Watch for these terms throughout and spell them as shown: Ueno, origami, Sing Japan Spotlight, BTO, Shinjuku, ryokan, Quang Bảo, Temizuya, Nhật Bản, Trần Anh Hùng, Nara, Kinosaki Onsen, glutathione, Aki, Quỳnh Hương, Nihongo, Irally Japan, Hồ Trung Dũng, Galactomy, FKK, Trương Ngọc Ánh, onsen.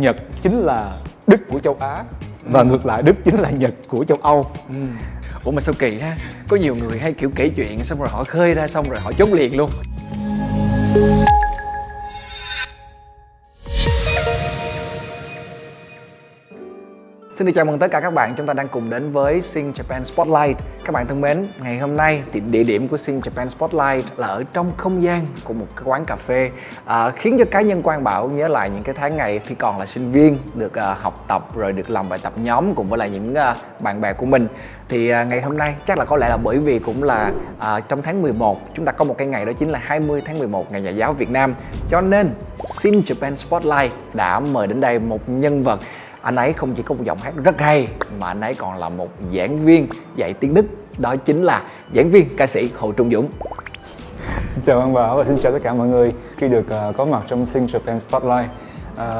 Nhật chính là Đức của châu Á và ngược lại Đức chính là Nhật của châu Âu. Ủa mà sao kỳ ha, có nhiều người hay kiểu kể chuyện xong rồi họ khơi ra xong rồi họ chốt liền luôn. Xin được chào mừng tất cả các bạn, chúng ta đang cùng đến với Sing Japan Spotlight. Các bạn thân mến, ngày hôm nay thì địa điểm của Sing Japan Spotlight là ở trong không gian của một cái quán cà phê, khiến cho cá nhân Quang Bảo nhớ lại những cái tháng ngày khi còn là sinh viên, được học tập rồi được làm bài tập nhóm cùng với lại những bạn bè của mình. Thì ngày hôm nay chắc là có lẽ là bởi vì cũng là trong tháng 11 chúng ta có một cái ngày, đó chính là 20 tháng 11 ngày Nhà giáo Việt Nam. Cho nên Sing Japan Spotlight đã mời đến đây một nhân vật. Anh ấy không chỉ có một giọng hát rất hay mà anh ấy còn là một giảng viên dạy tiếng Đức, đó chính là giảng viên ca sĩ Hồ Trung Dũng. Xin chào Quang Bảo và xin chào tất cả mọi người. Khi được có mặt trong Sing Japan Spotlight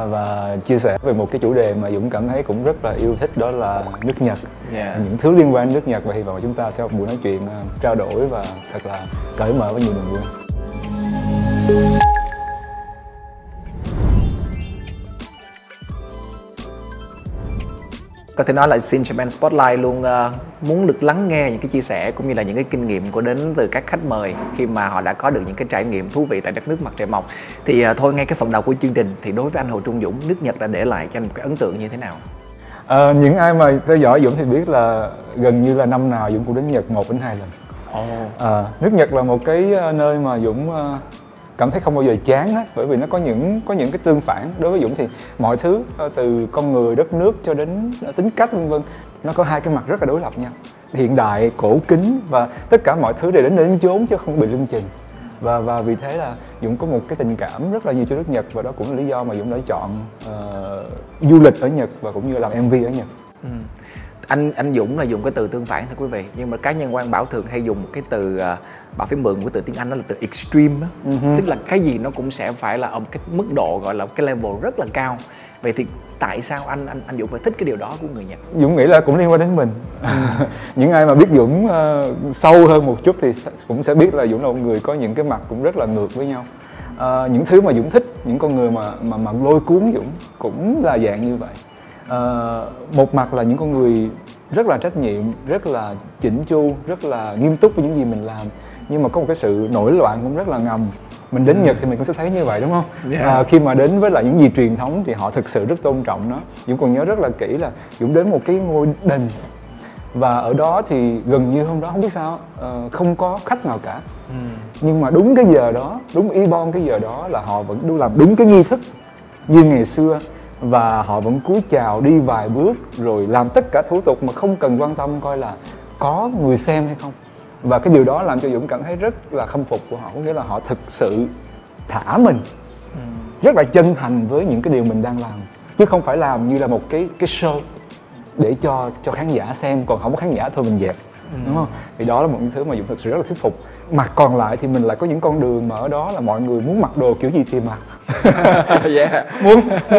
và chia sẻ về một cái chủ đề mà Dũng cảm thấy cũng rất là yêu thích, đó là nước Nhật, những thứ liên quan đến nước Nhật, và hy vọng chúng ta sẽ một buổi nói chuyện trao đổi và thật là cởi mở với nhiều người luôn. Có thể nói là Sing Japan Spotlight luôn muốn được lắng nghe những cái chia sẻ cũng như là những cái kinh nghiệm của đến từ các khách mời khi mà họ đã có được những cái trải nghiệm thú vị tại đất nước mặt trời mọc. Thì thôi, ngay cái phần đầu của chương trình thì đối với anh Hồ Trung Dũng, nước Nhật đã để lại cho anh một cái ấn tượng như thế nào? Những ai mà theo dõi Dũng thì biết là gần như là năm nào Dũng cũng đến Nhật 1 đến 2 lần. Nước Nhật là một cái nơi mà Dũng cảm thấy không bao giờ chán hết, bởi vì nó có những cái tương phản. Đối với Dũng thì mọi thứ từ con người, đất nước cho đến tính cách vân vân, nó có hai cái mặt rất là đối lập nhau, hiện đại, cổ kính, và tất cả mọi thứ đều đến nơi đến chốn chứ không bị lưng chừng. Và vì thế là Dũng có một cái tình cảm rất là nhiều cho nước Nhật, và đó cũng là lý do mà Dũng đã chọn du lịch ở Nhật và cũng như làm MV ở Nhật. Anh Dũng là dùng cái từ tương phản thưa quý vị, nhưng mà cá nhân Quang Bảo thường hay dùng một cái từ, Bảo phải mượn của từ tiếng Anh, đó là từ extreme đó. Tức là cái gì nó cũng sẽ phải là ở một cái mức độ gọi là một cái level rất là cao. Vậy thì tại sao anh Dũng phải thích cái điều đó của người Nhật? Dũng nghĩ là cũng liên quan đến mình. Những ai mà biết Dũng sâu hơn một chút thì cũng sẽ biết là Dũng là một người có những cái mặt cũng rất là ngược với nhau. Những thứ mà Dũng thích, những con người mà lôi cuốn Dũng cũng là dạng như vậy. Một mặt là những con người rất là trách nhiệm, rất là chỉnh chu, rất là nghiêm túc với những gì mình làm, nhưng mà có một cái sự nổi loạn cũng rất là ngầm. Mình đến Nhật thì mình cũng sẽ thấy như vậy, đúng không? Khi mà đến với lại những gì truyền thống thì họ thực sự rất tôn trọng nó. Dũng còn nhớ rất là kỹ là Dũng đến một cái ngôi đình, và ở đó thì gần như hôm đó không biết sao không có khách nào cả. Nhưng mà đúng cái giờ đó, đúng y bon cái giờ đó là họ vẫn làm đúng cái nghi thức như ngày xưa, và họ vẫn cúi chào, đi vài bước rồi làm tất cả thủ tục mà không cần quan tâm coi là có người xem hay không. Và cái điều đó làm cho Dũng cảm thấy rất là khâm phục của họ, có nghĩa là họ thực sự thả mình, rất là chân thành với những cái điều mình đang làm, chứ không phải làm như là một cái show để cho khán giả xem, còn không có khán giả thôi mình dẹp, đúng không? Thì đó là một những thứ mà Dũng thực sự rất là thuyết phục. Mặt còn lại thì mình lại có những con đường mà ở đó là mọi người muốn mặc đồ kiểu gì thì mặc.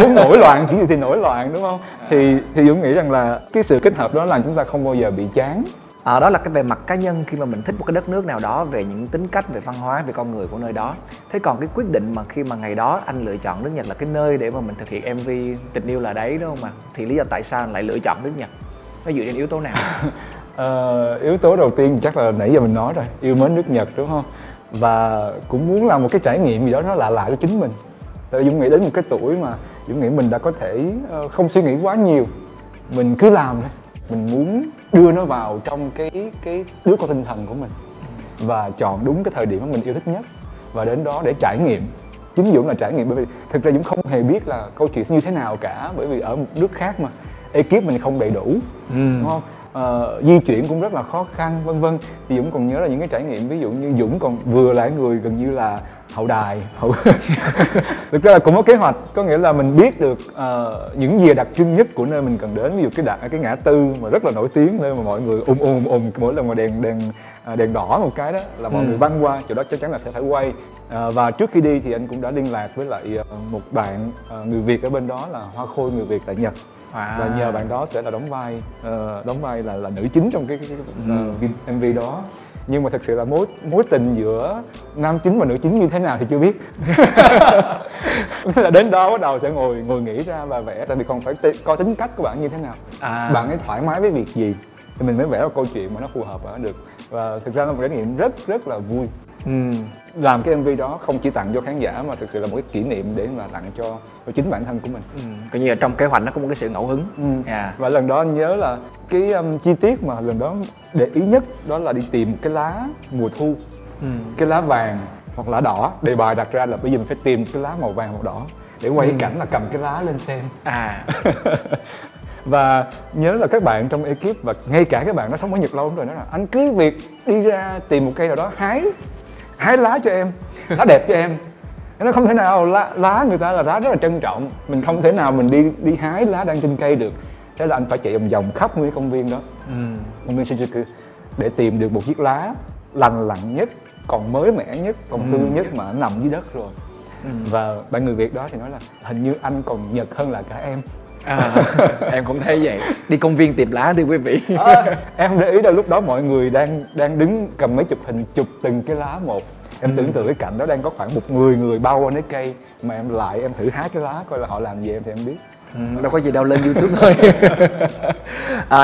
Muốn nổi loạn kiểu gì thì nổi loạn, đúng không? Thì Dũng nghĩ rằng là cái sự kết hợp đó làm chúng ta không bao giờ bị chán. Đó là cái về mặt cá nhân, khi mà mình thích một cái đất nước nào đó về những tính cách, về văn hóa, về con người của nơi đó. Thế còn cái quyết định mà khi mà ngày đó anh lựa chọn nước Nhật là cái nơi để mà mình thực hiện MV Tình yêu là đấy, đúng không ạ? Thì lý do tại sao anh lại lựa chọn nước Nhật, nó dựa trên yếu tố nào? Yếu tố đầu tiên chắc là nãy giờ mình nói rồi, yêu mến nước Nhật, đúng không? Và cũng muốn làm một cái trải nghiệm gì đó nó lạ lạ cho chính mình. Tại Dũng nghĩ đến một cái tuổi mà Dũng nghĩ mình đã có thể không suy nghĩ quá nhiều, mình cứ làm thôi. Mình muốn đưa nó vào trong cái đứa con tinh thần của mình, và chọn đúng cái thời điểm mà mình yêu thích nhất và đến đó để trải nghiệm. Chính Dũng là trải nghiệm, bởi vì thực ra Dũng không hề biết là câu chuyện như thế nào cả, bởi vì ở một nước khác mà ekip mình không đầy đủ, đúng không? Di chuyển cũng rất là khó khăn, vân vân. Thì Dũng còn nhớ là những cái trải nghiệm, ví dụ như Dũng còn vừa là người gần như là hậu đài thực ra là cũng có kế hoạch, có nghĩa là mình biết được những gì đặc trưng nhất của nơi mình cần đến. Ví dụ cái ngã tư mà rất là nổi tiếng, nơi mà mọi người mỗi lần mà đèn đỏ một cái đó là mọi người băng qua chỗ đó, chắc chắn là sẽ phải quay. Và trước khi đi thì anh cũng đã liên lạc với lại một bạn người Việt ở bên đó, là hoa khôi người Việt tại Nhật. Và nhờ bạn đó sẽ là đóng vai là nữ chính trong cái MV đó. nhưng mà thật sự là mối tình giữa nam chính và nữ chính như thế nào thì chưa biết. Là đến đó bắt đầu sẽ ngồi nghĩ ra và vẽ, tại vì còn phải coi tính cách của bạn như thế nào, bạn ấy thoải mái với việc gì thì mình mới vẽ ra câu chuyện mà nó phù hợp ở được. Và thực ra là một trải nghiệm rất là vui. Làm cái MV đó không chỉ tặng cho khán giả mà thực sự là một cái kỷ niệm để mà tặng cho chính bản thân của mình. Coi như là trong kế hoạch nó có một cái sự ngẫu hứng. Và lần đó anh nhớ là cái chi tiết mà lần đó để ý nhất đó là đi tìm cái lá mùa thu, cái lá vàng hoặc lá đỏ. Đề bài đặt ra là bây giờ mình phải tìm cái lá màu vàng màu đỏ để quay cái cảnh là cầm cái lá lên xem. Và nhớ là các bạn trong ekip và ngay cả các bạn nó sống ở Nhật lâu rồi nói là anh cứ việc đi ra tìm một cây nào đó hái lá cho em, lá đẹp cho em. Nó không thể nào, lá người ta là lá rất là trân trọng, mình không thể nào mình đi hái lá đang trên cây được. Thế là anh phải chạy vòng vòng khắp nguyên công viên đó, công viên Shinjuku, để tìm được một chiếc lá lành lặn nhất, còn mới mẻ nhất, còn tươi nhất mà nằm dưới đất rồi. Và bạn người Việt đó thì nói là hình như anh còn Nhật hơn là cả em. Em cũng thấy vậy. Đi công viên tìm lá thưa quý vị. Em để ý là lúc đó mọi người đang đứng cầm máy chụp hình chụp từng cái lá một. Em tưởng tượng cái cảnh đó đang có khoảng 10 người bao quanh cái cây, mà em lại em thử hái cái lá coi là họ làm gì em thì em biết. Đâu có gì đâu, lên YouTube thôi.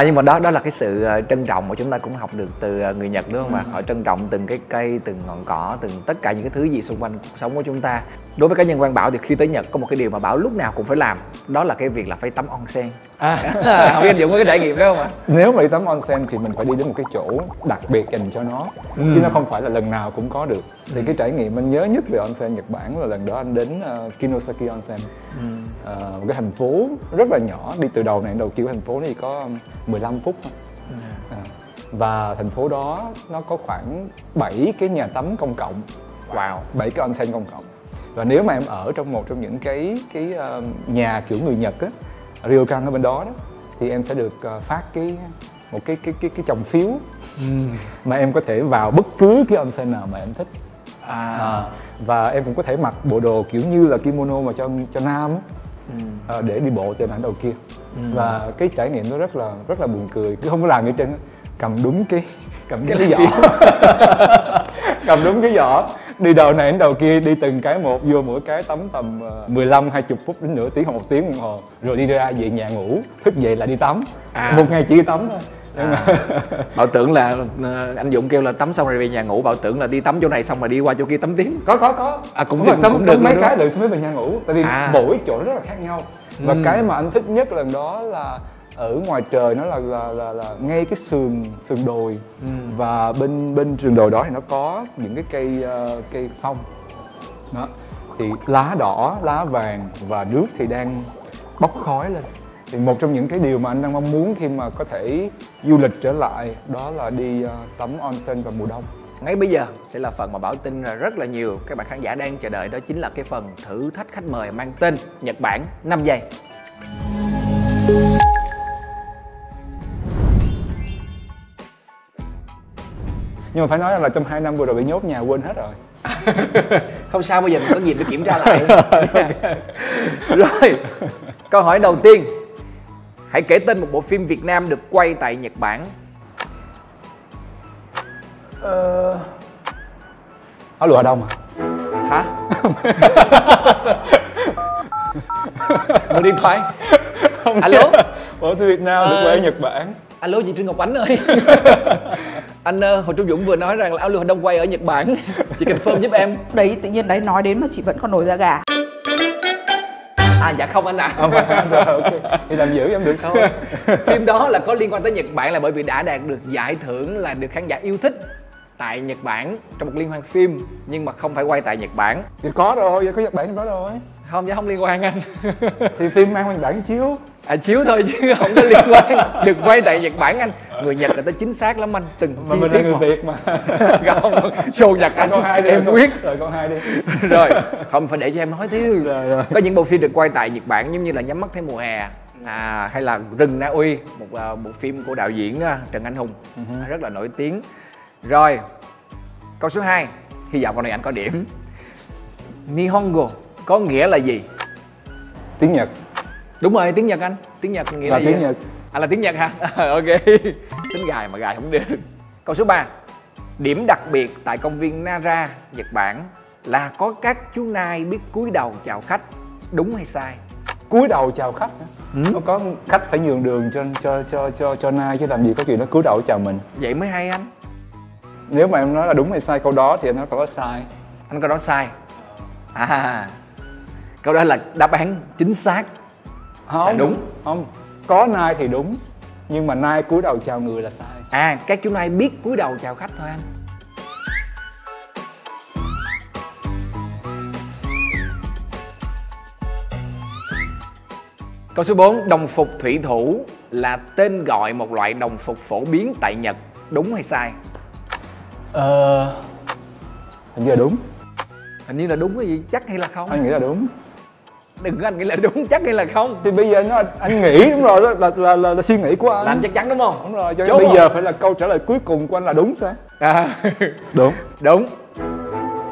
Nhưng mà đó là cái sự trân trọng mà chúng ta cũng học được từ người Nhật, đúng không ạ? Họ trân trọng từng cái cây, từng ngọn cỏ, từng tất cả những cái thứ gì xung quanh cuộc sống của chúng ta. Đối với cá nhân Quang Bảo thì khi tới Nhật có một cái điều mà Bảo lúc nào cũng phải làm, đó là cái việc là phải tắm onsen. Không biết anh Dũng có cái trải nghiệm đó không ạ? Nếu mà đi tắm onsen thì mình phải đi đến một cái chỗ đặc biệt dành cho nó, chứ nó không phải là lần nào cũng có được. Thì cái trải nghiệm anh nhớ nhất về onsen Nhật Bản là lần đó anh đến Kinosaki Onsen, một cái thành phố rất là nhỏ, đi từ đầu này đến đầu kia của thành phố này có 15 phút thôi. Và thành phố đó nó có khoảng 7 cái nhà tắm công cộng. 7 cái onsen công cộng. Và nếu mà em ở trong một trong những cái nhà kiểu người Nhật á, ryokan ở bên đó đó, thì em sẽ được phát một cái chồng phiếu mà em có thể vào bất cứ cái onsen nào mà em thích. Và em cũng có thể mặc bộ đồ kiểu như là kimono mà cho nam á, để đi bộ từ đằng đầu kia. Và cái trải nghiệm nó rất là buồn cười, cứ không có làm gì trên, cầm đúng cái giỏ. Cầm đúng cái giỏ, đi đầu này đến đầu kia, đi từng cái một, vô mỗi cái tắm tầm 15-20 phút đến nửa tiếng hoặc 1 tiếng đồng hồ, rồi đi ra về nhà ngủ, thức dậy lại đi tắm. Một ngày chỉ đi tắm thôi. Bảo tưởng là anh Dũng kêu là tắm xong rồi về nhà ngủ, Bảo tưởng là đi tắm chỗ này xong rồi đi qua chỗ kia tắm tiếp. Có. Cũng được mấy cái rồi mới về nhà ngủ. Tại vì mỗi chỗ rất là khác nhau. Và cái mà anh thích nhất lần đó là ở ngoài trời nó là ngay cái sườn đồi, và bên sườn đồi đó thì nó có những cái cây phong đó, thì lá đỏ, lá vàng và nước thì đang bốc khói lên. Thì một trong những cái điều mà anh đang mong muốn khi mà có thể du lịch trở lại đó là đi tắm onsen vào mùa đông. Ngay bây giờ sẽ là phần mà Bảo tin là rất là nhiều các bạn khán giả đang chờ đợi, đó chính là cái phần thử thách khách mời mang tên Nhật Bản 5 giây. Nhưng mà phải nói là trong 2 năm vừa rồi bị nhốt nhà quên hết rồi. Không sao, bây giờ mình có dịp để kiểm tra lại. Rồi, câu hỏi đầu tiên. Hãy kể tên một bộ phim Việt Nam được quay tại Nhật Bản. Áo lụa đông à? Hả? Mượn điện thoại. Alo? Bộ phim Việt Nam được quay ở Nhật Bản. Alo chị Trương Ngọc Ánh ơi. Anh Hồ Trung Dũng vừa nói rằng là Áo lụa đông quay ở Nhật Bản. Chị confirm giúp em. Đấy, tự nhiên đấy nói đến mà chị vẫn còn nổi da gà. Dạ không anh ạ. Ok, thì làm giữ em được thôi. Phim đó là có liên quan tới Nhật Bản là bởi vì đã đạt được giải thưởng là được khán giả yêu thích tại Nhật Bản trong một liên hoan phim, nhưng mà không phải quay tại Nhật Bản. Thì có rồi, có Nhật Bản trong đó rồi. Không, dạ không liên quan anh. Thì phim mang Nhật Bản chiếu. Chiếu thôi chứ không có liên quan. Được quay tại Nhật Bản anh. Người Nhật là tới chính xác lắm anh. Từng chi tiết người Việt mà. Không, show Nhật anh. Con hai đi em quyết. Rồi con hai đi. Rồi, không phải để cho em nói thiếu. Rồi. Có những bộ phim được quay tại Nhật Bản giống như là Nhắm mắt thấy mùa hè, hay là Rừng Na Uy, một bộ phim của đạo diễn Trần Anh Hùng, rất là nổi tiếng. Rồi, câu số 2. Hy vọng câu này anh có điểm. Nihongo có nghĩa là gì? Tiếng Nhật. Đúng rồi, tiếng Nhật anh. Tiếng Nhật nghĩa là gì? Tiếng Nhật. Là tiếng Nhật hả? Ok. Tính gài mà gài không được. Câu số 3. Điểm đặc biệt tại công viên Nara, Nhật Bản là có các chú nai biết cúi đầu chào khách. Đúng hay sai? Cúi đầu chào khách? Nó có khách phải nhường đường cho nai chứ làm gì có chuyện nó cúi đầu chào mình. Vậy mới hay anh. Nếu mà em nói là đúng hay sai câu đó thì nó có sai. Anh câu đó sai. À, câu đó là đáp án chính xác. Không, là đúng. Không, có nai thì đúng, nhưng mà nai cúi đầu chào người là sai. À, các chú nai biết cúi đầu chào khách thôi anh. Câu số 4, đồng phục thủy thủ là tên gọi một loại đồng phục phổ biến tại Nhật. Đúng hay sai? Hình như là đúng. Hình như là đúng cái gì? Chắc hay là không? Anh nghĩ là đúng. Đừng có anh nghĩ là đúng chắc hay là không. Thì bây giờ nó anh nghĩ đúng rồi, đó là suy nghĩ của anh. Là anh chắc chắn đúng không? Đúng rồi, cho nên bây giờ phải là câu trả lời cuối cùng của anh là đúng sao? À. Đúng. Đúng.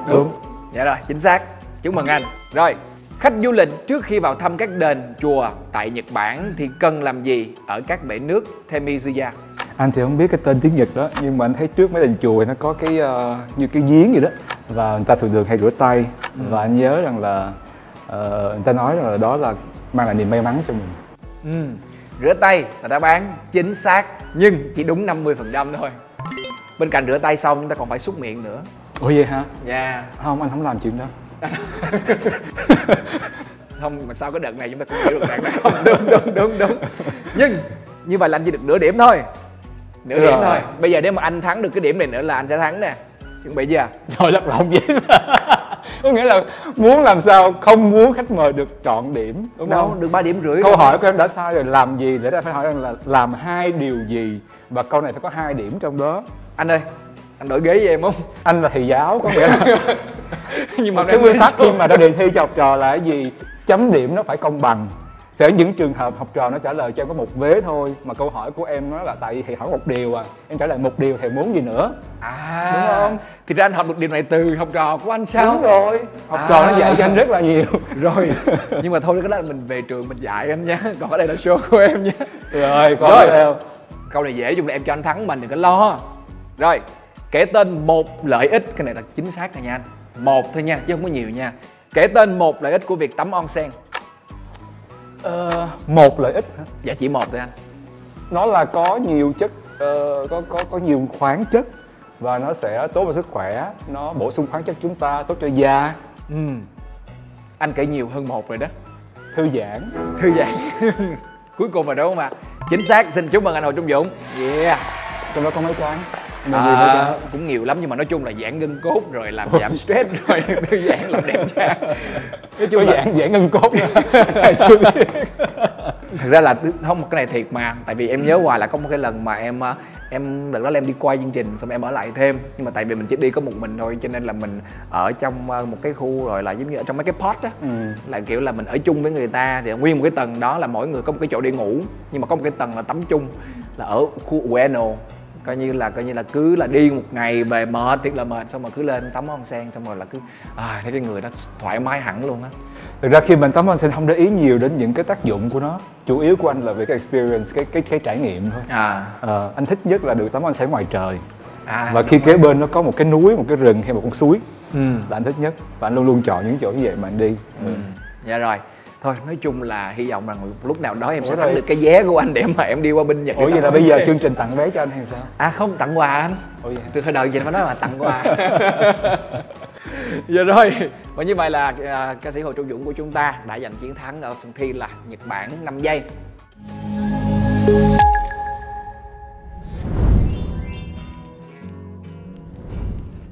Đúng. Dạ rồi, chính xác. Chúc mừng anh. Rồi, khách du lịch trước khi vào thăm các đền, chùa tại Nhật Bản thì cần làm gì ở các bể nước Temizuya? Anh thì không biết cái tên tiếng Nhật đó, nhưng mà anh thấy trước mấy đền chùa nó có cái như cái giếng gì đó, và người ta thường thường hay rửa tay. Và anh nhớ rằng là người ta nói rằng là đó là mang lại niềm may mắn cho mình. Rửa tay là đáp án chính xác, nhưng chỉ đúng 50% thôi. Bên cạnh rửa tay xong, chúng ta còn phải xúc miệng nữa. Ủa vậy hả? Dạ. Không, anh không làm chuyện đó. Không, mà sao cái đợt này chúng ta cũng hiểu được đợt này không? Đúng. Nhưng như vậy là anh chỉ được nửa điểm thôi. Nửa điểm thôi. Bây giờ nếu mà anh thắng được cái điểm này nữa là anh sẽ thắng nè. Chuẩn bị chưa? Trời đất lòng vậy sao? Có nghĩa là muốn làm sao không muốn khách mời được chọn điểm, đúng không? Được 3,5 điểm. Câu hỏi của em đã sai rồi. Làm gì để ra phải hỏi rằng là làm hai điều gì, và câu này phải có 2 điểm trong đó. Anh ơi, anh đổi ghế với em không? Anh là thầy giáo, có nghĩa là nhưng mà cái nguyên tắc khi mà đã đề thi cho học trò là cái gì? Chấm điểm nó phải công bằng. Sẽ những trường hợp học trò nó trả lời cho em có 1 vế thôi, mà câu hỏi của em nó là tại vì thầy hỏi 1 điều à, em trả lời 1 điều thầy muốn gì nữa. À, đúng không? Thì ra anh học được điều này từ học trò của anh sao? Đúng rồi, học trò nó dạy cho anh rất là nhiều. Rồi, nhưng mà thôi cái đó là mình về trường mình dạy anh nha, còn ở đây là show của em nha. Rồi, có theo. Câu này dễ, chung là em cho anh thắng mình đừng có lo. Rồi, kể tên 1 lợi ích, cái này là chính xác rồi nha anh. 1 thôi nha, chứ không có nhiều nha. Kể tên 1 lợi ích của việc tắm onsen. 1 lợi ích hả? Dạ chỉ 1 thôi anh. Nó là có nhiều chất, có nhiều khoáng chất, và nó sẽ tốt cho sức khỏe, nó bổ sung khoáng chất chúng ta, tốt cho da. Anh kể nhiều hơn 1 rồi đó. Thư giãn. Cuối cùng là đúng không ạ? Chính xác, xin chúc mừng anh Hồ Trung Dũng. Yeah. Trong đó có mấy cái? Cũng nhiều lắm, nhưng mà nói chung là giãn gân cốt, rồi làm giảm stress, rồi thư giãn, làm đẹp da. Nói chung là giãn gân cốt nha. Thật ra là không, cái này thiệt mà, tại vì em nhớ hoài là có một cái lần mà em đợt đó là em đi quay chương trình xong em ở lại thêm, nhưng mà tại vì mình chỉ đi có một mình thôi, cho nên là mình ở trong một cái khu, rồi là giống như ở trong mấy cái pod á, là kiểu là mình ở chung với người ta, thì nguyên một cái tầng đó là mỗi người có một cái chỗ để ngủ, nhưng mà có một cái tầng là tắm chung, là ở khu Ueno. Coi như là cứ là đi 1 ngày về mệt, thiệt là mệt, xong rồi cứ lên tắm onsen, xong rồi là cứ thấy cái người đó thoải mái hẳn luôn á. Thực ra khi mình tắm onsen không để ý nhiều đến những cái tác dụng của nó, chủ yếu của anh là về cái experience, cái trải nghiệm thôi. Anh thích nhất là được tắm onsen ngoài trời, và khi kế bên nó có một cái núi, một cái rừng hay một con suối, là anh thích nhất, và anh luôn luôn chọn những chỗ như vậy mà anh đi. Dạ rồi. Thôi nói chung là hy vọng rằng lúc nào đó em sẽ thắng được cái vé của anh để mà em đi qua bên Nhật. Ủa vậy là bây giờ chương trình tặng vé cho anh hay sao? À không, tặng quà anh. Từ hồi đầu giờ phải nói là tặng quà. Giờ rồi. Và như vậy là ca sĩ Hồ Trung Dũng của chúng ta đã giành chiến thắng ở phần thi là Nhật Bản 5 giây.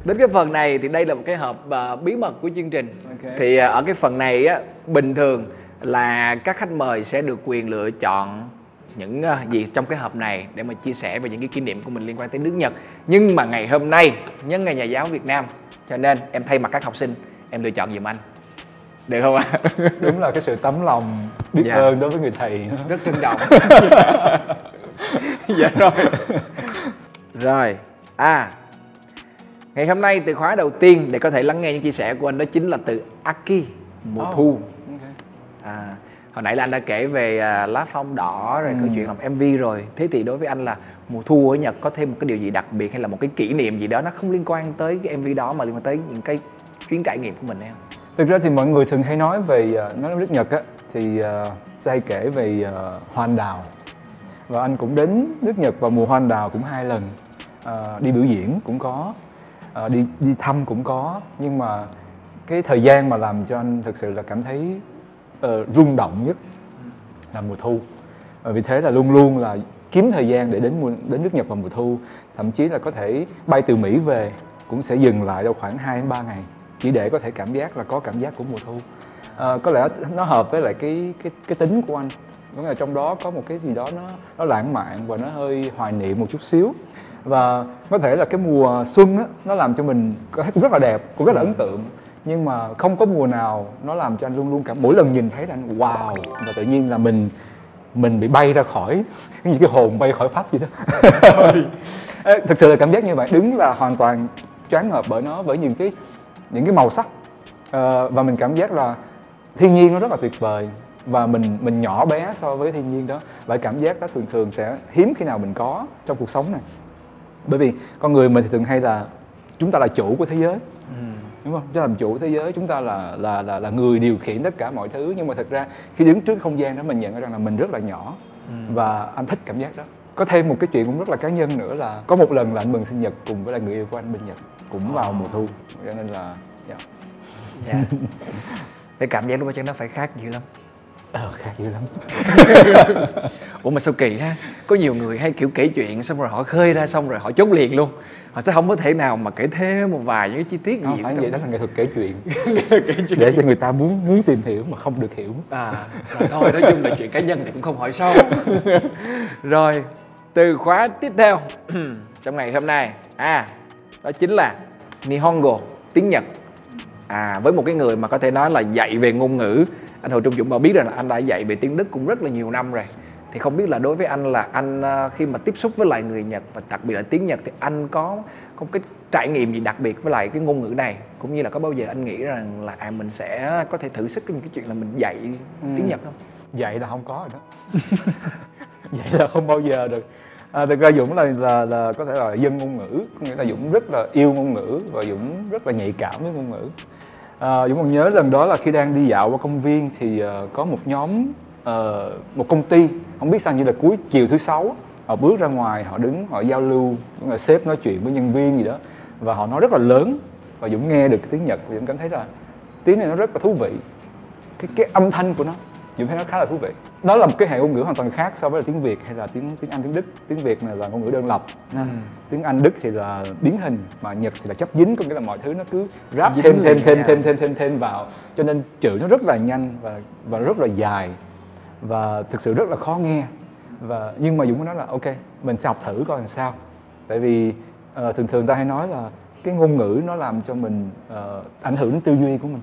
Đến cái phần này thì đây là một cái hộp bí mật của chương trình. Thì ở cái phần này á, bình thường là các khách mời sẽ được quyền lựa chọn những gì trong cái hộp này để mà chia sẻ về những cái kỷ niệm của mình liên quan tới nước Nhật. Nhưng mà ngày hôm nay, nhân ngày Nhà giáo Việt Nam, cho nên em thay mặt các học sinh, em lựa chọn giùm anh. Được không ạ? Đúng là cái sự tấm lòng biết ơn đối với người thầy. Rất trân trọng. Dạ rồi. Rồi. Ngày hôm nay từ khóa đầu tiên để có thể lắng nghe những chia sẻ của anh đó chính là từ Aki, mùa thu. Hồi nãy là anh đã kể về lá phong đỏ rồi, câu chuyện làm MV rồi. Thế thì đối với anh là mùa thu ở Nhật có thêm một cái điều gì đặc biệt hay là một cái kỷ niệm gì đó nó không liên quan tới cái MV đó mà liên quan tới những cái chuyến trải nghiệm của mình em? Thực ra thì mọi người thường hay nói về nói nước Nhật á, thì sẽ hay kể về hoa anh đào. Và anh cũng đến nước Nhật vào mùa hoa anh đào cũng 2 lần, đi biểu diễn cũng có, đi thăm cũng có. Nhưng mà cái thời gian mà làm cho anh thực sự là cảm thấy rung động nhất là mùa thu. Vì thế là luôn luôn là kiếm thời gian để đến nước Nhật vào mùa thu. Thậm chí là có thể bay từ Mỹ về cũng sẽ dừng lại đâu khoảng 2 đến 3 ngày chỉ để có thể cảm giác là có cảm giác của mùa thu. Có lẽ nó hợp với lại cái tính của anh. Đúng là trong đó có một cái gì đó nó lãng mạn và nó hơi hoài niệm một chút xíu. Và có thể là cái mùa xuân á, nó làm cho mình cũng rất là đẹp, cũng rất là ấn tượng. Nhưng mà không có mùa nào nó làm cho anh luôn luôn mỗi lần nhìn thấy là anh wow. Và tự nhiên là mình bị bay ra khỏi, như cái hồn bay khỏi phách vậy đó. Thực sự là cảm giác như vậy, đứng là hoàn toàn choáng ngợp bởi nó, bởi những cái màu sắc. Và mình cảm giác là thiên nhiên nó rất là tuyệt vời. Và mình nhỏ bé so với thiên nhiên đó. Và cảm giác đó thường thường sẽ hiếm khi nào mình có trong cuộc sống này. Bởi vì con người mình thì thường hay là chúng ta là chủ của thế giới, đúng không? Chúng ta làm chủ thế giới, chúng ta là người điều khiển tất cả mọi thứ. Nhưng mà thật ra khi đứng trước không gian đó mình nhận ra rằng là mình rất là nhỏ. Và anh thích cảm giác đó. Có thêm một cái chuyện cũng rất là cá nhân nữa là có một lần là anh mừng sinh nhật cùng với lại người yêu của anh bên Nhật, cũng vào mùa thu. Cho nên là Cái cảm giác lúc đó chắc nó phải khác dữ lắm. Khác dữ lắm. Ủa mà sao kỳ ha, có nhiều người hay kiểu kể chuyện xong rồi họ khơi ra xong rồi họ chốt liền luôn. Họ sẽ không có thể nào mà kể thêm một vài những cái chi tiết gì. Phải vậy đó là nghệ thuật kể chuyện. Để cho người ta muốn tìm hiểu mà không được hiểu. Thôi nói chung là chuyện cá nhân thì cũng không hỏi sâu. Rồi, từ khóa tiếp theo trong ngày hôm nay đó chính là Nihongo, tiếng Nhật. Với một cái người mà có thể nói là dạy về ngôn ngữ, anh Hồ Trung Dũng mà biết rồi là anh đã dạy về tiếng Đức cũng rất là nhiều năm rồi. Thì không biết là đối với anh là anh khi mà tiếp xúc với lại người Nhật và đặc biệt là tiếng Nhật thì anh có cái trải nghiệm gì đặc biệt với lại cái ngôn ngữ này, cũng như là có bao giờ anh nghĩ rằng là mình sẽ có thể thử sức cái chuyện là mình dạy tiếng Nhật không? Dạy là không có rồi đó. Dạy là không bao giờ được. Thực ra Dũng là có thể là dân ngôn ngữ, nghĩa là Dũng rất là yêu ngôn ngữ và Dũng rất là nhạy cảm với ngôn ngữ. Dũng còn nhớ lần đó là khi đang đi dạo qua công viên thì có một nhóm, một công ty, không biết sao như là cuối chiều thứ Sáu họ bước ra ngoài, họ đứng, họ giao lưu, sếp nói chuyện với nhân viên gì đó và họ nói rất là lớn và Dũng nghe được cái tiếng Nhật và Dũng cảm thấy là tiếng này nó rất là thú vị. Cái âm thanh của nó Dũng thấy nó khá là thú vị. Nó là một cái hệ ngôn ngữ hoàn toàn khác so với là tiếng Việt hay là tiếng Anh, tiếng Đức. Tiếng Việt này là ngôn ngữ đơn lập, tiếng Anh, Đức thì là biến hình, mà Nhật thì là chắp dính, có nghĩa là mọi thứ nó cứ ráp thêm vào, cho nên chữ nó rất là nhanh và rất là dài và thực sự rất là khó nghe. Và nhưng mà Dũng có nói là ok, mình sẽ học thử coi làm sao. Tại vì thường thường ta hay nói là cái ngôn ngữ nó làm cho mình ảnh hưởng đến tư duy của mình.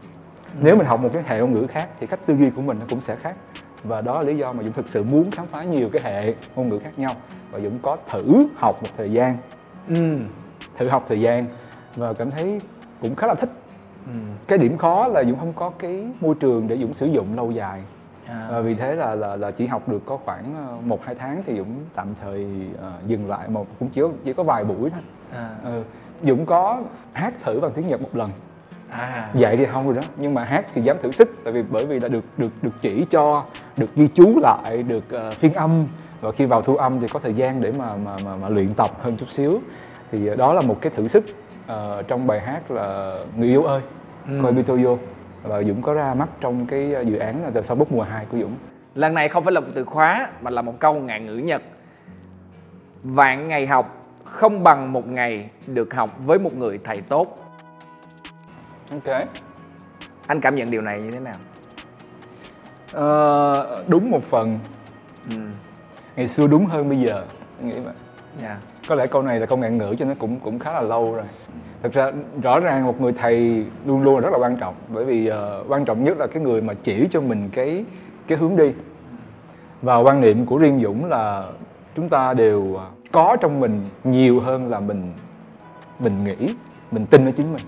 Nếu mình học một cái hệ ngôn ngữ khác thì cách tư duy của mình nó cũng sẽ khác. Và đó là lý do mà Dũng thực sự muốn khám phá nhiều cái hệ ngôn ngữ khác nhau. Và Dũng có thử học một thời gian, và cảm thấy cũng khá là thích. Cái điểm khó là Dũng không có cái môi trường để Dũng sử dụng lâu dài. Và vì thế là chỉ học được có khoảng 1-2 tháng thì Dũng tạm thời dừng lại, mà cũng chỉ có vài buổi thôi. Dũng có hát thử bằng tiếng Nhật một lần. Dạy thì không rồi đó, nhưng mà hát thì dám thử sức, tại vì bởi vì đã được chỉ cho, được ghi chú lại, được phiên âm, và khi vào thu âm thì có thời gian để mà luyện tập hơn chút xíu. Thì đó là một cái thử sức trong bài hát là Người Yêu Ơi coi BTO, và Dũng có ra mắt trong cái dự án là The Sau Bốc mùa 2 của Dũng. Lần này không phải là một từ khóa mà là một câu ngạn ngữ Nhật. Vạn ngày học không bằng một ngày được học với một người thầy tốt. Ok. Anh cảm nhận điều này như thế nào? Đúng một phần. Ngày xưa đúng hơn bây giờ, anh nghĩ vậy. Có lẽ câu này là câu ngạn ngữ cho nó cũng khá là lâu rồi. Thật ra rõ ràng một người thầy luôn luôn là rất là quan trọng, bởi vì quan trọng nhất là cái người mà chỉ cho mình cái hướng đi. Và quan niệm của riêng Dũng là chúng ta đều có trong mình nhiều hơn là mình nghĩ, mình tin ở chính mình.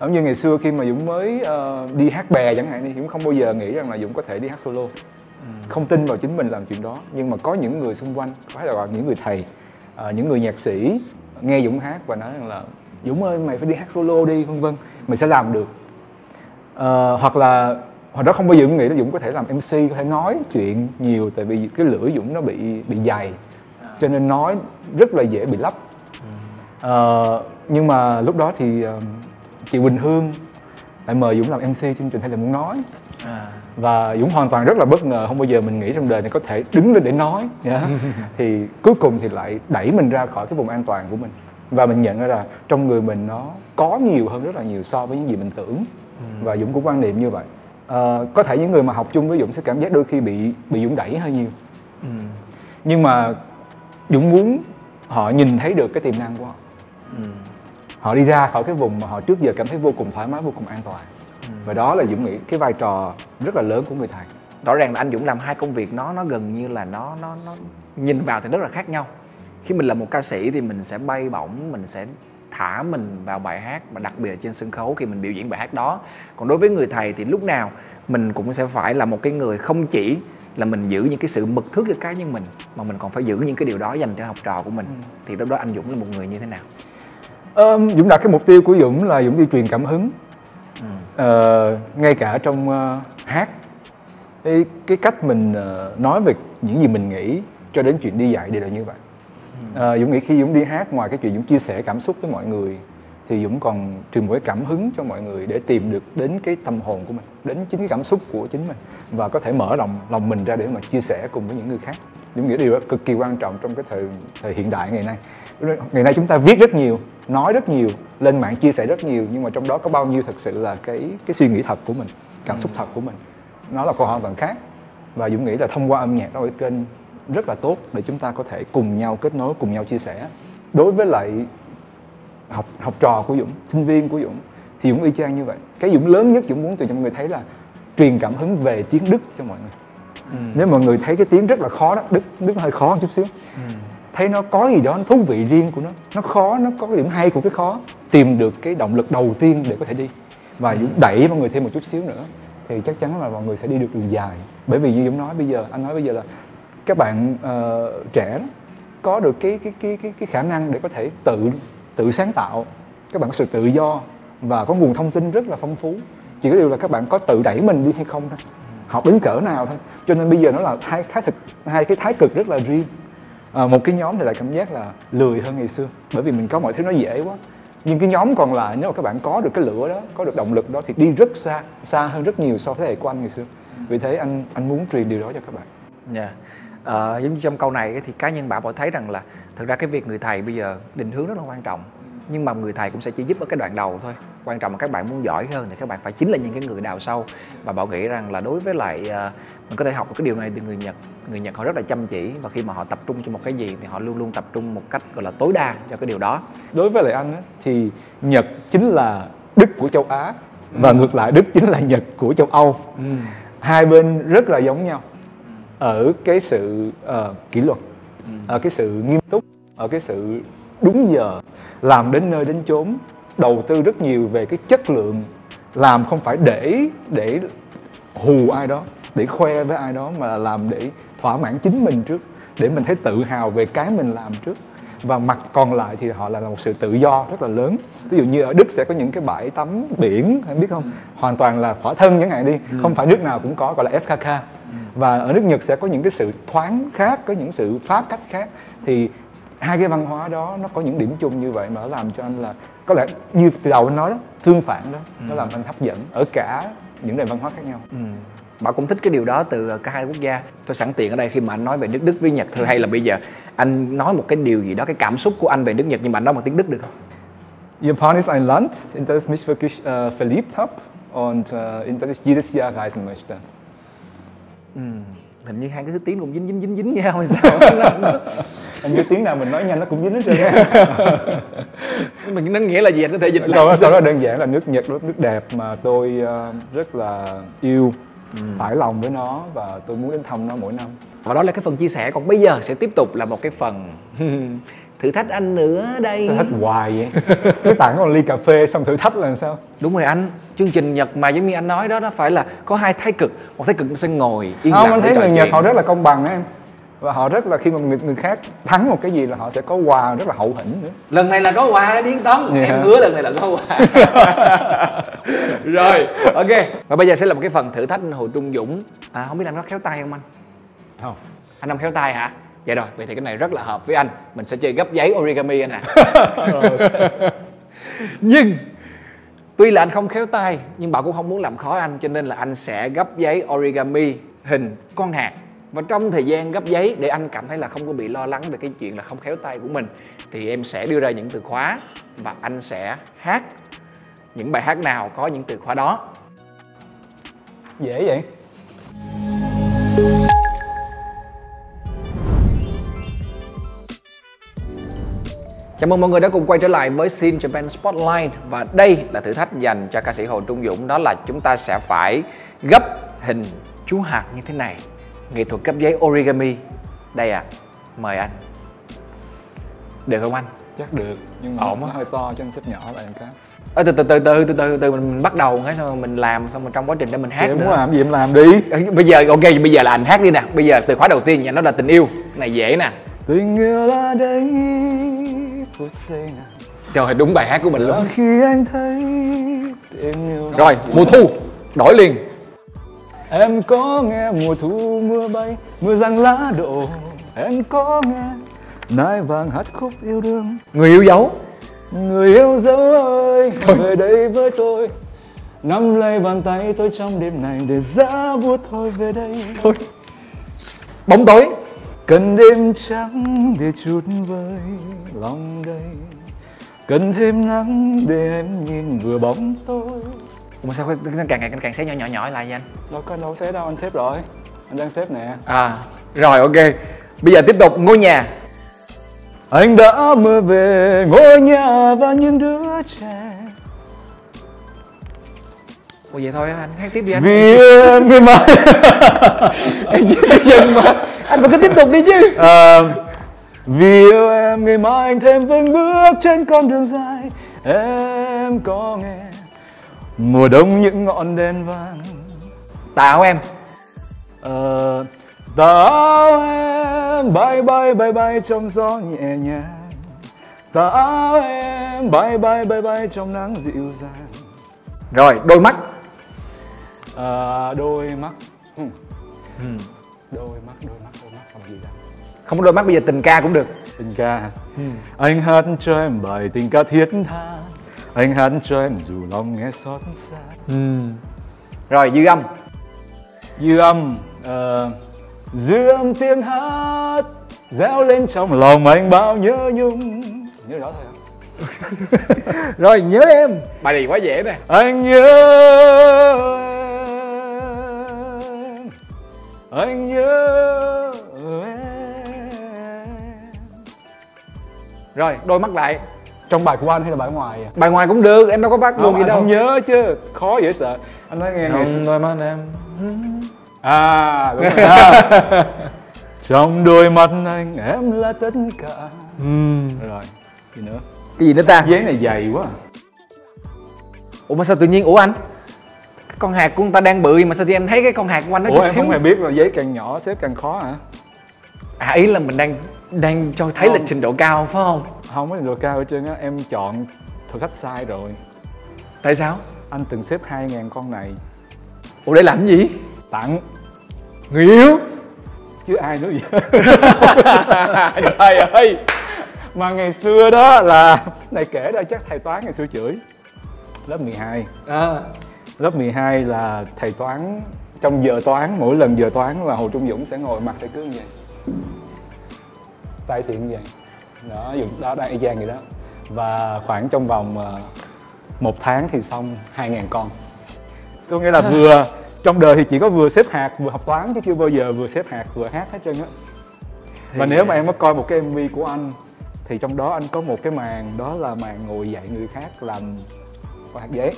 Giống như ngày xưa khi mà Dũng mới đi hát bè chẳng hạn đi, Dũng không bao giờ nghĩ rằng là Dũng có thể đi hát solo. Không tin vào chính mình làm chuyện đó. Nhưng mà có những người xung quanh, phải là những người thầy, những người nhạc sĩ nghe Dũng hát và nói rằng là Dũng ơi mày phải đi hát solo đi, vân vân, mình sẽ làm được. Hoặc là hồi đó không bao giờ Dũng nghĩ là Dũng có thể làm MC, có thể nói chuyện nhiều, tại vì cái lưỡi Dũng nó bị dày, cho nên nói rất là dễ bị lấp. Nhưng mà lúc đó thì chị Quỳnh Hương lại mời Dũng làm MC chương trình Hay Là Muốn Nói, và Dũng hoàn toàn rất là bất ngờ, không bao giờ mình nghĩ trong đời này có thể đứng lên để nói. Thì cuối cùng thì lại đẩy mình ra khỏi cái vùng an toàn của mình, và mình nhận ra là trong người mình nó có nhiều hơn rất là nhiều so với những gì mình tưởng. Và Dũng cũng quan niệm như vậy. Có thể những người mà học chung với Dũng sẽ cảm giác đôi khi bị Dũng đẩy hơi nhiều. Nhưng mà Dũng muốn họ nhìn thấy được cái tiềm năng của họ. Họ đi ra khỏi cái vùng mà họ trước giờ cảm thấy vô cùng thoải mái, vô cùng an toàn. Và đó là Dũng nghĩ cái vai trò rất là lớn của người thầy. Rõ ràng là anh Dũng làm hai công việc nó gần như là nó nhìn vào thì rất là khác nhau. Khi mình là một ca sĩ thì mình sẽ bay bổng, mình sẽ thả mình vào bài hát, và đặc biệt là trên sân khấu khi mình biểu diễn bài hát đó. Còn đối với người thầy thì lúc nào mình cũng sẽ phải là một cái người không chỉ là mình giữ những cái sự mực thước cho cá nhân mình, mà mình còn phải giữ những cái điều đó dành cho học trò của mình. Thì lúc đó anh Dũng là một người như thế nào? Dũng đặt cái mục tiêu của Dũng là Dũng đi truyền cảm hứng. Ngay cả trong hát, cái cách mình nói về những gì mình nghĩ cho đến chuyện đi dạy đều là như vậy. Dũng nghĩ khi Dũng đi hát, ngoài cái chuyện Dũng chia sẻ cảm xúc với mọi người, thì Dũng còn truyền một cái cảm hứng cho mọi người để tìm được đến cái tâm hồn của mình, đến chính cái cảm xúc của chính mình, và có thể mở lòng mình ra để mà chia sẻ cùng với những người khác. Dũng nghĩ điều đó cực kỳ quan trọng trong cái thời hiện đại ngày nay. Ngày nay chúng ta viết rất nhiều, nói rất nhiều, lên mạng chia sẻ rất nhiều, nhưng mà trong đó có bao nhiêu thật sự là cái suy nghĩ thật của mình, cảm xúc thật của mình, nó là câu hỏi hoàn toàn khác. Và Dũng nghĩ là thông qua âm nhạc đó là kênh rất là tốt để chúng ta có thể cùng nhau kết nối, cùng nhau chia sẻ. Đối với lại học trò của Dũng, sinh viên của Dũng, thì Dũng y chang như vậy. Cái Dũng lớn nhất Dũng muốn từ cho mọi người thấy là truyền cảm hứng về tiếng Đức cho mọi người. Nếu mọi người thấy cái tiếng rất là khó đó, Đức hơi khó một chút xíu, thấy nó có gì đó, nó thú vị riêng của nó khó, nó có cái điểm hay của cái khó, tìm được cái động lực đầu tiên để có thể đi. Và Dũng đẩy mọi người thêm một chút xíu nữa thì chắc chắn là mọi người sẽ đi được đường dài. Bởi vì như Dũng nói bây giờ, anh nói bây giờ là các bạn trẻ đó, có được cái khả năng để có thể tự sáng tạo, các bạn có sự tự do và có nguồn thông tin rất là phong phú. Chỉ có điều là các bạn có tự đẩy mình đi hay không thôi, học đến cỡ nào thôi. Cho nên bây giờ nó là hai cái thái cực rất là riêng. Một cái nhóm thì lại cảm giác là lười hơn ngày xưa, bởi vì mình có mọi thứ nó dễ quá. Nhưng cái nhóm còn lại, nếu mà các bạn có được cái lửa đó, có được động lực đó thì đi rất xa hơn rất nhiều so với thế hệ của anh ngày xưa. Vì thế anh muốn truyền điều đó cho các bạn. Giống như trong câu này thì cá nhân bạn bảo thấy rằng là thực ra cái việc người thầy bây giờ định hướng rất là quan trọng, nhưng mà người thầy cũng sẽ chỉ giúp ở cái đoạn đầu thôi. Quan trọng là các bạn muốn giỏi hơn thì các bạn phải chính là những cái người đào sâu. Và Bảo nghĩ rằng là đối với lại mình có thể học được cái điều này từ người Nhật. Người Nhật họ rất là chăm chỉ, và khi mà họ tập trung cho một cái gì thì họ luôn luôn tập trung một cách gọi là tối đa cho cái điều đó. Đối với lại anh ấy, thì Nhật chính là Đức của châu Á, và ngược lại Đức chính là Nhật của châu Âu. Hai bên rất là giống nhau ở cái sự kỷ luật, ở cái sự nghiêm túc, ở cái sự đúng giờ, làm đến nơi đến chốn, đầu tư rất nhiều về cái chất lượng, làm không phải để hù ai đó, để khoe với ai đó, mà làm để thỏa mãn chính mình trước, để mình thấy tự hào về cái mình làm trước. Và mặt còn lại thì họ là một sự tự do rất là lớn. Ví dụ như ở Đức sẽ có những cái bãi tắm biển, em biết không, hoàn toàn là khỏa thân chẳng hạn đi, không phải nước nào cũng có, gọi là FKK. Và ở nước Nhật sẽ có những cái sự thoáng khác, có những sự phá cách khác. Thì hai cái văn hóa đó nó có những điểm chung như vậy mà nó làm cho anh là, có lẽ như từ đầu anh nói đó, tương phản đó, nó làm anh hấp dẫn ở cả những nền văn hóa khác nhau. Bảo cũng thích cái điều đó từ cả hai quốc gia. Tôi sẵn tiện ở đây khi mà anh nói về nước Đức với Nhật thôi, hay là bây giờ anh nói một cái điều gì đó, cái cảm xúc của anh về nước Nhật nhưng mà anh nói bằng tiếng Đức được không? Japanisches ein Land, in das ich mich wirklich verliebt habe und in das ich jedes Jahr reisen möchte. Hình như hai cái thứ tiếng cũng dính nhau hay sao? Anh cứ tiếng nào mình nói nhanh nó cũng dính hết trơn. Mình nó nghĩa là gì, anh có thể dịch lại? Sau đó đơn giản là nước Nhật nước đẹp mà tôi rất là yêu, phải lòng với nó và tôi muốn đến thăm nó mỗi năm. Và đó là cái phần chia sẻ. Còn bây giờ sẽ tiếp tục là một cái phần thử thách anh nữa đây. Thử thách hoài vậy. Cứ tặng một ly cà phê xong thử thách là sao? Đúng rồi anh, chương trình Nhật mà giống như anh nói đó, nó phải là có hai thái cực. Một thái cực nó sẽ ngồi yên lặng. Không, anh thấy người Nhật họ rất là công bằng em. Và họ rất là khi mà người khác thắng một cái gì là họ sẽ có quà rất là hậu hĩnh nữa. Lần này là có quà đó Điến Tống, em hứa lần này là có quà. Rồi, ok. Và bây giờ sẽ là một cái phần thử thách Hồ Trung Dũng. À, không biết anh có khéo tay không anh? Không. Anh không khéo tay hả? Vậy rồi, vậy thì cái này rất là hợp với anh. Mình sẽ chơi gấp giấy origami anh ạ. Nhưng tuy là anh không khéo tay, nhưng Bảo cũng không muốn làm khó anh, cho nên là anh sẽ gấp giấy origami hình con hạt. Và trong thời gian gấp giấy, để anh cảm thấy là không có bị lo lắng về cái chuyện là không khéo tay của mình, thì em sẽ đưa ra những từ khóa và anh sẽ hát những bài hát nào có những từ khóa đó. Dễ vậy. Chào mừng mọi người đã cùng quay trở lại với Sing Japan Spotlight. Và đây là thử thách dành cho ca sĩ Hồ Trung Dũng. Đó là chúng ta sẽ phải gấp hình chú hạt như thế này. Nghệ thuật gấp giấy origami. Đây ạ, mời anh. Được không anh? Chắc được, nhưng mà ổn, nó hơi to cho anh xếp nhỏ lại một cái. Ờ, từ từ mình bắt đầu cái xong mình làm, xong rồi trong quá trình đó mình hát nữa. Em muốn làm gì em làm đi. Bây giờ ok, bây giờ là anh hát đi nè. Bây giờ từ khóa đầu tiên nhà nó là tình yêu. Cái này dễ nè. Tình yêu là đây. Trời ơi, đúng bài hát của mình luôn. Khi anh thấy em yêu. Rồi, mùa thu. Đổi liền. Em có nghe mùa thu mưa bay, mưa giăng lá đổ. Em có nghe nai vàng hát khúc yêu đương. Người yêu dấu. Người yêu dấu ơi, về đây với tôi. Nắm lấy bàn tay tôi trong đêm này để giá buốt thôi về đây. Thôi. Bóng tối. Cần đêm trắng để chút vơi lòng đây. Cần thêm nắng để em nhìn vừa bóng tôi. Ủa sao càng xé nhỏ lại vậy anh? Đâu có đâu xé đâu, anh xếp rồi. Anh đang xếp nè. À, rồi ok. Bây giờ tiếp tục ngôi nhà. Anh đã mơ về ngôi nhà và những đứa trẻ. Ủa vậy thôi anh, hát tiếp đi anh. Vì em vì mà. Em dừng mà. Anh vẫn cứ tiếp tục đi chứ. Vì yêu em ngày mai anh thêm vững bước trên con đường dài. Em có nghe mùa đông những ngọn đèn vàng. Tà áo em. Tà áo em bay bay bay bay trong gió nhẹ nhàng. Tà áo em bay bay bay bay trong nắng dịu dàng. Rồi, đôi mắt. Đôi mắt. Đôi mắt không gì cả. Không có đôi mắt, bây giờ tình ca cũng được. Tình ca. Anh hát cho em bài tình ca thiết tha. Anh hát cho em dù lòng nghe xót xa. Rồi, dư âm. Dư âm. Dư âm tiếng hát réo lên trong lòng anh bao nhớ nhung. Nhớ rõ thôi không? Rồi, nhớ em. Bài này quá dễ nè. Anh nhớ em. Anh nhớ em. Rồi, đôi mắt lại. Trong bài của anh hay là bài ngoài à? Bài ngoài cũng được, em đâu có bắt luôn gì đâu. Không nhớ chứ, khó dễ sợ. Anh nói nghe không đôi mắt em. À, đúng rồi. Trong đôi mắt anh em là tất cả. Rồi, gì nữa? Cái gì nữa ta? Giấy này dày quá. Ủa mà sao tự nhiên, ủa anh? Cái con hạt của người ta đang bự mà sao thì em thấy cái con hạt của anh nó chút xíu. Ủa em không hề biết là giấy càng nhỏ xếp càng khó hả? À, ý là mình đang cho thấy là trình độ cao phải không? Không có trình độ cao ở trên á, em chọn thử thách sai rồi. Tại sao? Anh từng xếp 2000 con này. Ủa để làm cái gì? Tặng người yêu. Chứ ai nữa vậy? Trời ơi. Mà ngày xưa đó là này kể ra chắc thầy toán ngày xưa chửi. Lớp 12. Lớp 12 là thầy toán trong giờ toán, mỗi lần giờ toán là Hồ Trung Dũng sẽ ngồi mặt để cứ như vậy. Tay thì như vậy. Đó, dùng đó đang y chang vậy đó. Và khoảng trong vòng 1 tháng thì xong 2000 con. Có nghĩa là vừa trong đời thì chỉ có vừa xếp hạt vừa học toán, chứ chưa bao giờ vừa xếp hạt vừa hát hết trơn á. Và nếu mà em có coi một cái MV của anh thì trong đó anh có một cái màn, đó là màn ngồi dạy người khác làm hạt giấy.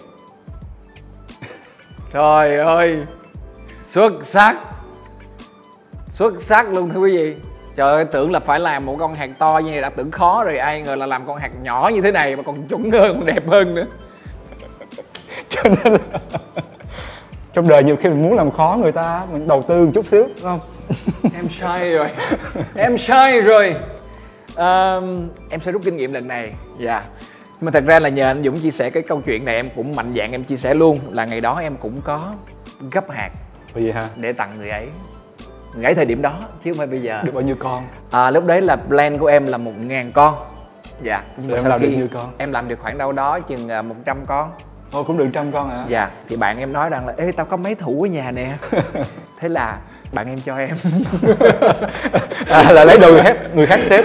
Trời ơi, xuất sắc luôn thưa quý vị. Trời ơi, tưởng là phải làm một con hàng to như này đã tưởng khó rồi, ai ngờ là làm con hàng nhỏ như thế này mà còn chuẩn hơn, còn đẹp hơn nữa. Cho nên là trong đời nhiều khi mình muốn làm khó người ta, mình đầu tư một chút xíu, đúng không? Em sai rồi, em sai rồi. Em sẽ rút kinh nghiệm lần này. Dạ yeah. Nhưng mà thật ra là nhờ anh Dũng chia sẻ cái câu chuyện này, em cũng mạnh dạn em chia sẻ luôn là ngày đó em cũng có gấp hạt. Vì hả? Để tặng người ấy. Người ấy thời điểm đó chứ không phải bây giờ. Được bao nhiêu con? Lúc đấy là plan của em là 1000 con. Dạ yeah. Nhưng mà em làm được nhiêu con? Em làm được khoảng đâu đó chừng 100 con. Ồ, cũng được 100 con hả? Dạ, thì bạn em nói rằng là ê, tao có mấy thủ ở nhà nè. Thế là bạn em cho em. Là lấy đồ người khác xếp.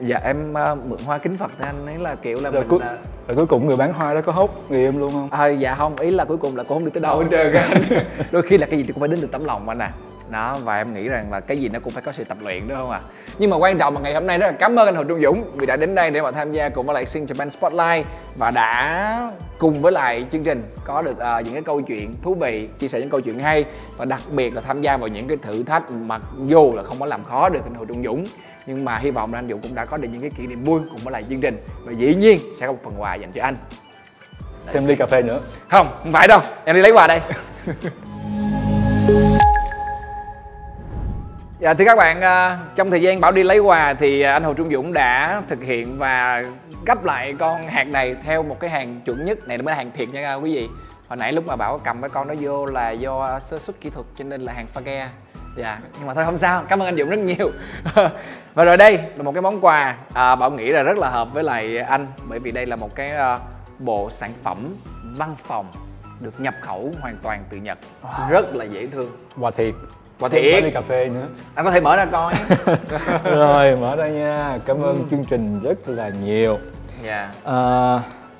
Dạ, em mượn hoa kính Phật anh ấy, là kiểu là rồi mình rồi cuối cùng người bán hoa đó có hốt người em luôn không? Dạ không, ý là cuối cùng là cũng không được tới đâu hết trơn anh. Đôi khi là cái gì thì cũng phải đến từ tấm lòng anh à. Đó, và em nghĩ rằng là cái gì nó cũng phải có sự tập luyện, đúng không ạ? Nhưng mà quan trọng là ngày hôm nay rất là cảm ơn anh Hồ Trung Dũng vì đã đến đây để mà tham gia cùng với lại Sing Japan Spotlight, và đã cùng với lại chương trình có được những cái câu chuyện thú vị, chia sẻ những câu chuyện hay, và đặc biệt là tham gia vào những cái thử thách mặc dù là không có làm khó được anh Hồ Trung Dũng, nhưng mà hy vọng là anh Dũng cũng đã có được những cái kỷ niệm vui cùng với lại chương trình, và dĩ nhiên sẽ có một phần quà dành cho anh. Thêm ly cà phê nữa? Không phải đâu, em đi lấy quà đây. Dạ thưa các bạn, trong thời gian Bảo đi lấy quà thì anh Hồ Trung Dũng đã thực hiện và gấp lại con hạt này theo một cái hàng chuẩn nhất. Này mới là hàng thiệt nha quý vị. Hồi nãy lúc mà Bảo cầm cái con đó vô là do sơ suất kỹ thuật cho nên là hàng FKK. Dạ, nhưng mà thôi không sao, cảm ơn anh Dũng rất nhiều. Và rồi đây là một cái món quà Bảo nghĩ là rất là hợp với lại anh. Bởi vì đây là một cái bộ sản phẩm văn phòng được nhập khẩu hoàn toàn từ Nhật. Rất là dễ thương. Quà thiệt. Quả thiệt. Đi cà phê nữa. Anh có thể mở ra coi. Rồi, mở ra nha. Cảm ơn chương trình rất là nhiều. Dạ.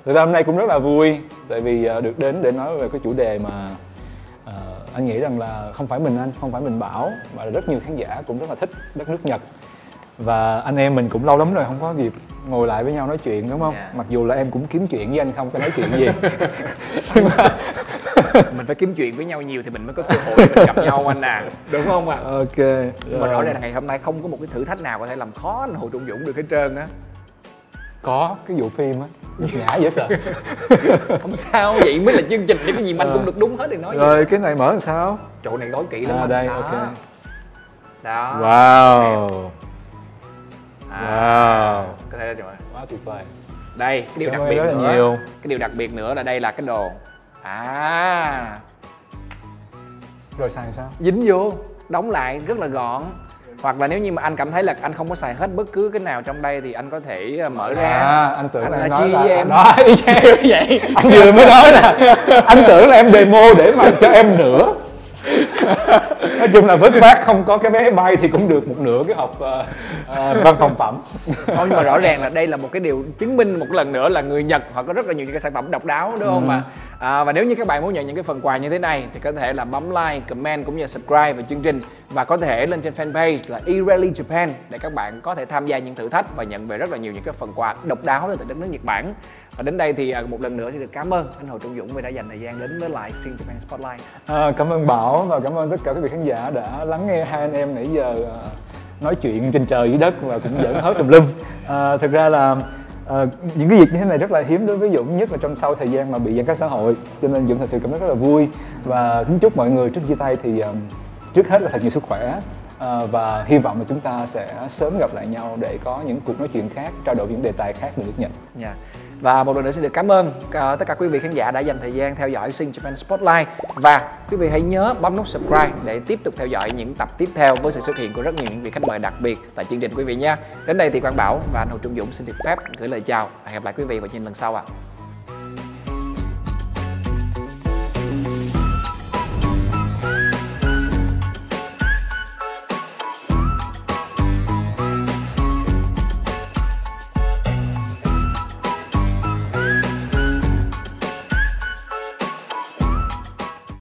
Thực ra hôm nay cũng rất là vui, tại vì được đến để nói về cái chủ đề mà anh nghĩ rằng là không phải mình anh, không phải mình Bảo, mà là rất nhiều khán giả cũng rất là thích đất nước Nhật. Và anh em mình cũng lâu lắm rồi không có dịp ngồi lại với nhau nói chuyện, đúng không? Yeah. Mặc dù là em cũng kiếm chuyện với anh không phải nói chuyện gì. Mình phải kiếm chuyện với nhau nhiều thì mình mới có cơ hội mình gặp nhau anh à, đúng không ạ? À? Ok. Mà rõ ràng là ngày hôm nay không có một cái thử thách nào có thể làm khó anh Hồ Trung Dũng được hết trơn á. Có cái vụ phim á, ngã dễ sợ. Không sao, vậy mới là chương trình để cái gì mình cũng được đúng hết thì nói. Rồi vậy. Cái này mở làm sao? Chỗ này gói kỹ lắm. À, đây, đó. Ok. Đó. Wow. Wow. Có thể rồi. Quá tuyệt vời. Đây, cái điều đặc biệt nữa. Cái điều đặc biệt nữa là đây là cái đồ. À. Rồi xài sao? Dính vô, đóng lại rất là gọn. Hoặc là nếu như mà anh cảm thấy là anh không có xài hết bất cứ cái nào trong đây thì anh có thể mở ra. À, anh tưởng anh nói là em nói vậy. Anh vừa mới nói là anh tưởng là em demo để mà cho em nữa. Nói chung là vớt vát không có cái vé bay thì cũng được một nửa cái hộp văn phòng phẩm. Thôi nhưng mà rõ ràng là đây là một cái điều chứng minh một lần nữa là người Nhật họ có rất là nhiều những cái sản phẩm độc đáo, đúng không ạ? Và nếu như các bạn muốn nhận những cái phần quà như thế này thì có thể là bấm like, comment cũng như subscribe vào chương trình, và có thể lên trên fanpage là Irally Japan để các bạn có thể tham gia những thử thách và nhận về rất là nhiều những cái phần quà độc đáo từ đất nước Nhật Bản. Và đến đây thì một lần nữa xin được cảm ơn anh Hồ Trung Dũng vì đã dành thời gian đến với lại Sing Japan Spotlight. Cảm ơn Bảo và cảm ơn tất cả các vị khán giả đã lắng nghe hai anh em nãy giờ nói chuyện trên trời dưới đất và cũng giỡn hết tùm lum. Thực ra là những cái việc như thế này rất là hiếm đối với Dũng, nhất là trong sau thời gian mà bị giãn cách xã hội, cho nên Dũng thật sự cảm thấy rất là vui. Và kính chúc mọi người trước chia tay thì trước hết là thật nhiều sức khỏe, và hy vọng là chúng ta sẽ sớm gặp lại nhau để có những cuộc nói chuyện khác, trao đổi những đề tài khác về nước Nhật. Dạ. Và một lần nữa xin được cảm ơn tất cả quý vị khán giả đã dành thời gian theo dõi Sing Japan Spotlight. Và quý vị hãy nhớ bấm nút subscribe để tiếp tục theo dõi những tập tiếp theo với sự xuất hiện của rất nhiều những vị khách mời đặc biệt tại chương trình quý vị nha. Đến đây thì Quang Bảo và anh Hồ Trung Dũng xin được phép gửi lời chào. Hẹn gặp lại quý vị vào chương trình lần sau ạ.